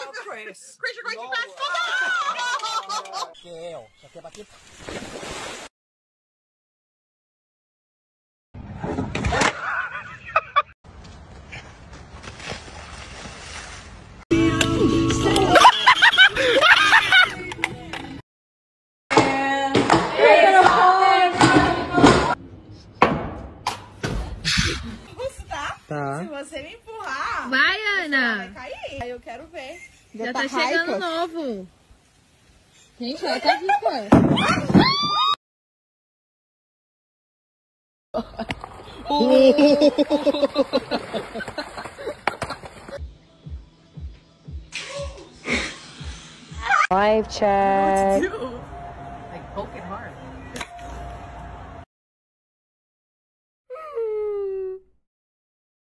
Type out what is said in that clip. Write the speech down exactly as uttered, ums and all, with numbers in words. Oh, Chris. Chris, you're going no. too fast. Oh, no! Gail, só quer bater. Tá. Se você me empurrar, vai, Ana. Vai cair. Aí eu quero ver. Já, já tá, tá chegando o novo. Gente, ela tá rica. Life check.